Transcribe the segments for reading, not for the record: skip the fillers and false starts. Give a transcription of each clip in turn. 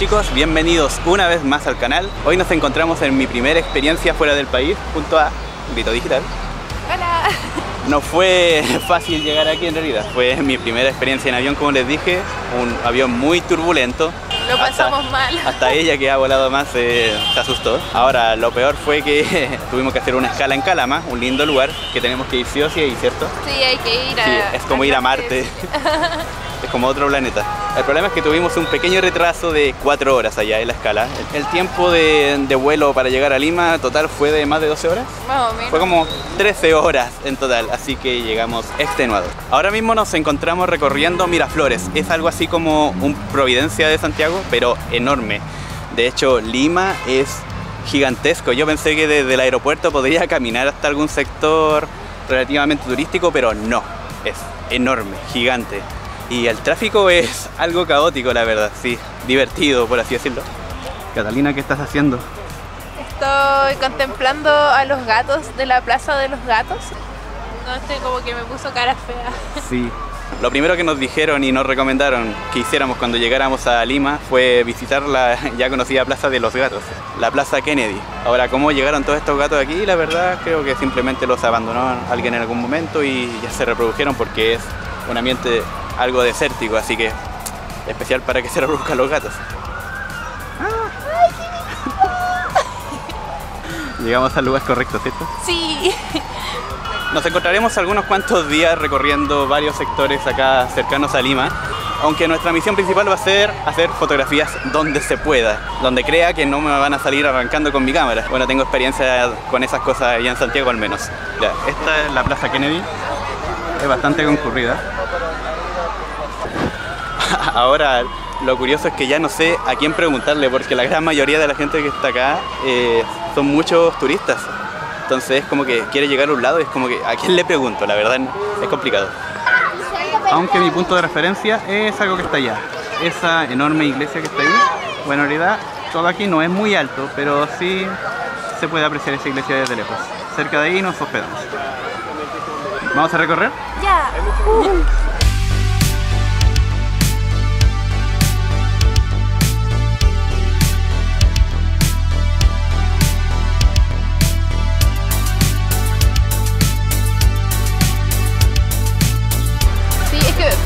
chicos, bienvenidos una vez más al canal. Hoy nos encontramos en mi primera experiencia fuera del país junto a Grito Digital. Hola. No fue fácil llegar aquí en realidad, fue mi primera experiencia en avión, como les dije, un avión muy turbulento. Lo pasamos mal. Hasta ella, que ha volado más, se asustó. Ahora, lo peor fue que tuvimos que hacer una escala en Calama, un lindo lugar que tenemos que ir sí o sí ahí, ¿cierto? Sí, hay que ir a... Sí, es como ir a Marte. Es como otro planeta. El problema es que tuvimos un pequeño retraso de 4 horas allá en la escala. El tiempo de vuelo para llegar a Lima total fue de más de 12 horas. Más o menos. Fue como 13 horas en total, así que llegamos extenuados. Ahora mismo nos encontramos recorriendo Miraflores. Es algo así como un Providencia de Santiago, pero enorme. De hecho, Lima es gigantesco. Yo pensé que desde el aeropuerto podría caminar hasta algún sector relativamente turístico, pero no. Es enorme, gigante. Y el tráfico es algo caótico, la verdad, sí, divertido, por así decirlo. Catalina, ¿qué estás haciendo? Estoy contemplando a los gatos de la Plaza de los Gatos. No sé, como que me puso cara fea. Sí. Lo primero que nos dijeron y nos recomendaron que hiciéramos cuando llegáramos a Lima fue visitar la ya conocida Plaza de los Gatos, la Plaza Kennedy. Ahora, cómo llegaron todos estos gatos aquí, la verdad, creo que simplemente los abandonó alguien en algún momento y ya se reprodujeron, porque es un ambiente algo desértico, así que especial para que se reproduzcan los gatos. ¡Ah! ¡Ay, llegamos al lugar correcto, ¿cierto? Sí. Nos encontraremos algunos cuantos días recorriendo varios sectores acá cercanos a Lima, aunque nuestra misión principal va a ser hacer fotografías donde se pueda, donde crea que no me van a salir arrancando con mi cámara. Bueno, tengo experiencia con esas cosas allá en Santiago al menos. Mira, esta es la Plaza Kennedy, es bastante concurrida. Ahora, lo curioso es que ya no sé a quién preguntarle, porque la gran mayoría de la gente que está acá son muchos turistas. Entonces es como que quiere llegar a un lado y es como que ¿a quién le pregunto? La verdad es complicado. Aunque mi punto de referencia es algo que está allá. Esa enorme iglesia que está ahí. Bueno, en realidad todo aquí no es muy alto, pero sí se puede apreciar esa iglesia desde lejos. Cerca de ahí nos hospedamos. ¿Vamos a recorrer? Ya.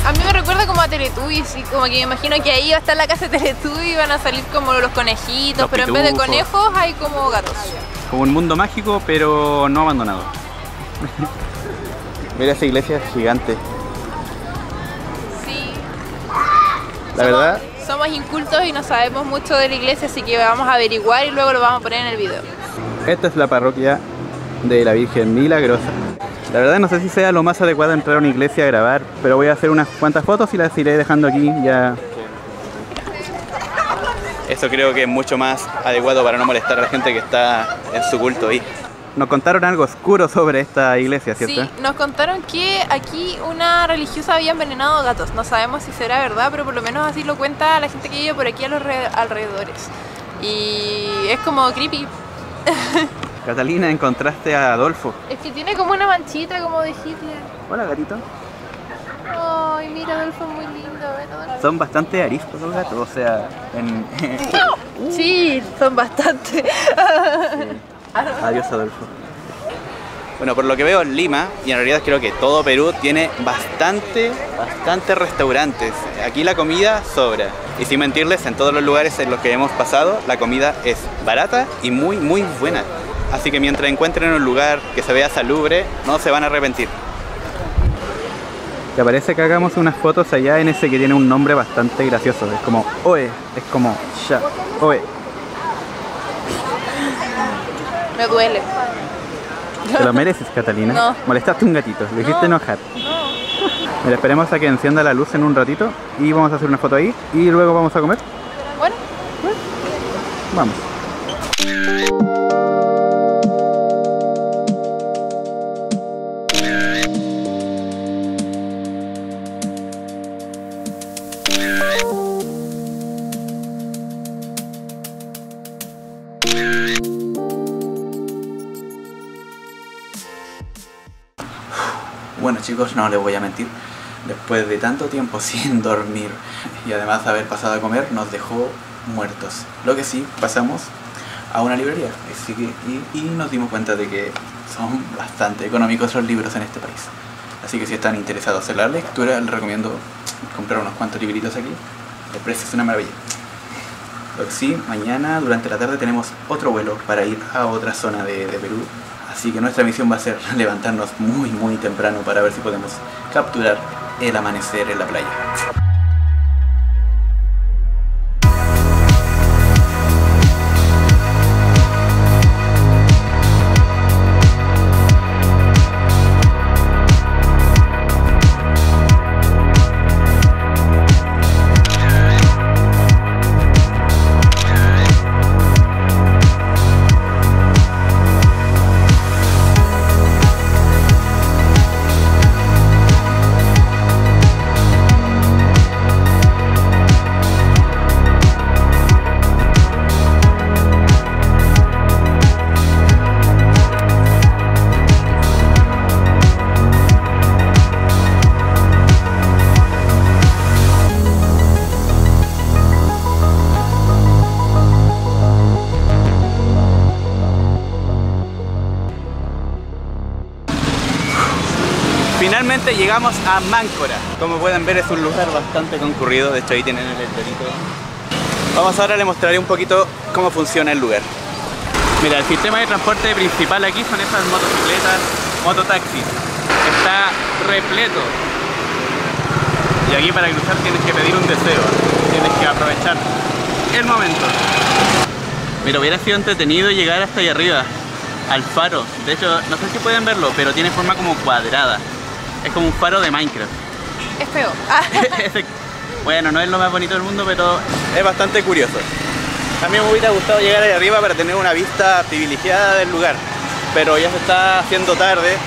A mí me recuerda como a Teletubbies, y como que me imagino que ahí va a estar la casa de Teletubbies y van a salir como los conejitos, los pero pitufos. En vez de conejos hay como gatos. Como un mundo mágico, pero no abandonado. Mira, esa iglesia es gigante. Sí. La verdad... Somos incultos y no sabemos mucho de la iglesia, así que vamos a averiguar y luego lo vamos a poner en el video. Esta es la parroquia de la Virgen Milagrosa. La verdad no sé si sea lo más adecuado entrar a una iglesia a grabar, pero voy a hacer unas cuantas fotos y las iré dejando aquí ya. Eso creo que es mucho más adecuado para no molestar a la gente que está en su culto ahí. Nos contaron algo oscuro sobre esta iglesia, ¿cierto? Sí, nos contaron que aquí una religiosa había envenenado gatos. No sabemos si será verdad, pero por lo menos así lo cuenta la gente que vive por aquí a los alrededores. Y es como creepy. Catalina, ¿encontraste a Adolfo? Es que tiene como una manchita como de Hitler. Hola, gatito. Ay, mira, Adolfo es muy lindo. ¿Verdad? Son bastante ariscos los gatos, o sea... Sí, son bastante. Sí. Adiós, Adolfo. Bueno, por lo que veo en Lima, y en realidad creo que todo Perú, tiene bastantes restaurantes. Aquí la comida sobra. Y sin mentirles, en todos los lugares en los que hemos pasado, la comida es barata y muy, muy buena. Así que mientras encuentren un lugar que se vea salubre, no se van a arrepentir. ¿Te parece que hagamos unas fotos allá en ese que tiene un nombre bastante gracioso? Es como Oe, es como Ya, Oe. Me duele. ¿Te lo mereces, Catalina? No. Molestaste a un gatito, lo hiciste enojar. No. Mira, esperemos a que encienda la luz en un ratito y vamos a hacer una foto ahí y luego vamos a comer. Bueno. Vamos. Bueno, chicos, no les voy a mentir, después de tanto tiempo sin dormir y además haber pasado a comer, nos dejó muertos. Lo que sí, pasamos a una librería, así que, y nos dimos cuenta de que son bastante económicos los libros en este país. Así que si están interesados en la lectura, les recomiendo comprar unos cuantos libritos aquí. El precio es una maravilla. Lo que sí, mañana durante la tarde tenemos otro vuelo para ir a otra zona de Perú. Así que nuestra misión va a ser levantarnos muy muy temprano para ver si podemos capturar el amanecer en la playa. Finalmente llegamos a Máncora. Como pueden ver, es un lugar bastante concurrido. De hecho, ahí tienen el letrerito. Vamos ahora, les mostraré un poquito cómo funciona el lugar. Mira, el sistema de transporte principal aquí son estas motocicletas, mototaxis. Está repleto. Y aquí para cruzar tienes que pedir un deseo. Tienes que aprovechar el momento. Mira, hubiera sido entretenido llegar hasta ahí arriba, al faro. De hecho, no sé si pueden verlo, pero tiene forma como cuadrada. Es como un faro de Minecraft. Es feo. Bueno, no es lo más bonito del mundo, pero es bastante curioso. A mí me hubiera gustado llegar ahí arriba para tener una vista privilegiada del lugar, pero ya se está haciendo tarde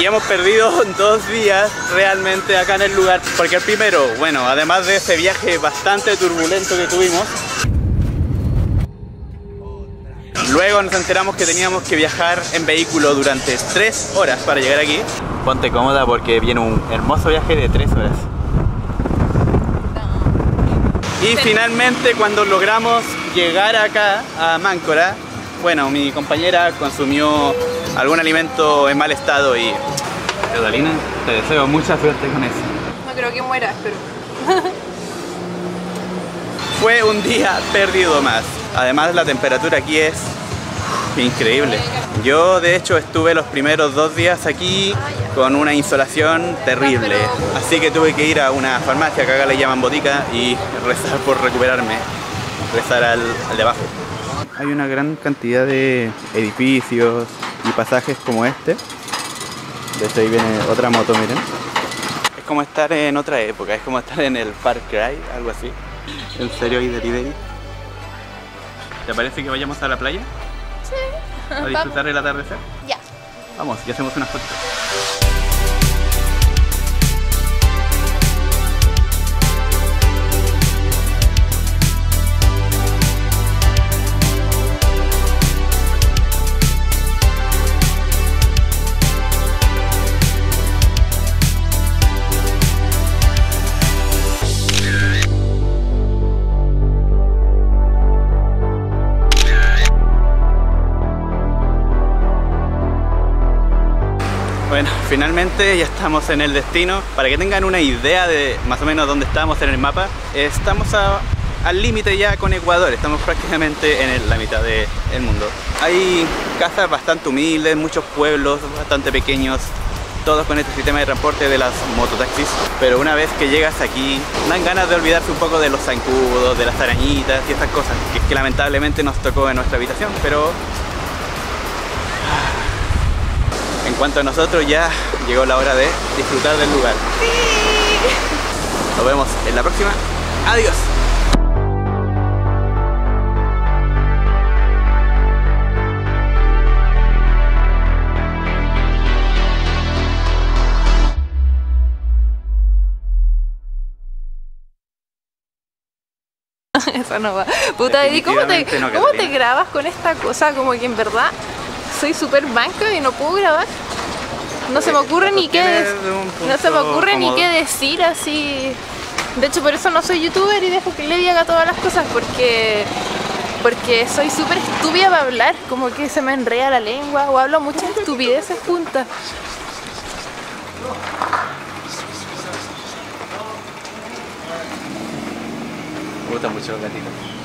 y hemos perdido 2 días realmente acá en el lugar, porque el primero, bueno, además de ese viaje bastante turbulento que tuvimos, luego nos enteramos que teníamos que viajar en vehículo durante 3 horas para llegar aquí. Ponte cómoda porque viene un hermoso viaje de 3 horas. Y finalmente cuando logramos llegar acá a Máncora, bueno, mi compañera consumió algún alimento en mal estado y... Catalina, te deseo mucha suerte con eso. No creo que muera, pero... Fue un día perdido más. Además la temperatura aquí es increíble. Yo de hecho estuve los primeros 2 días aquí con una insolación terrible. Así que tuve que ir a una farmacia que acá le llaman botica y rezar por recuperarme. Rezar al de abajo. Hay una gran cantidad de edificios y pasajes como este. De hecho ahí viene otra moto, miren. Es como estar en otra época, es como estar en el Far Cry, algo así. En serio, Ider. ¿Te parece que vayamos a la playa? Sí. ¿A disfrutar del atardecer? Ya. Vamos, y hacemos unas fotos. Bueno, finalmente ya estamos en el destino. Para que tengan una idea de más o menos dónde estamos en el mapa, estamos al límite ya con Ecuador. Estamos prácticamente en la mitad del mundo. Hay casas bastante humildes, muchos pueblos bastante pequeños, todos con este sistema de transporte de las mototaxis. Pero una vez que llegas aquí, dan ganas de olvidarse un poco de los zancudos, de las arañitas y esas cosas que lamentablemente nos tocó en nuestra habitación, pero... En cuanto a nosotros, ya llegó la hora de disfrutar del lugar. Sí. Nos vemos en la próxima. Adiós. Eso no va. Puta, ¿y cómo te grabas con esta cosa? Como que en verdad... Soy súper banca y no puedo grabar. No se me ocurre ni qué decir así. De hecho, por eso no soy youtuber y dejo que Levi haga todas las cosas, porque soy súper estúpida para hablar, como que se me enreda la lengua o hablo muchas estupideces juntas. Me gusta mucho los gatitos.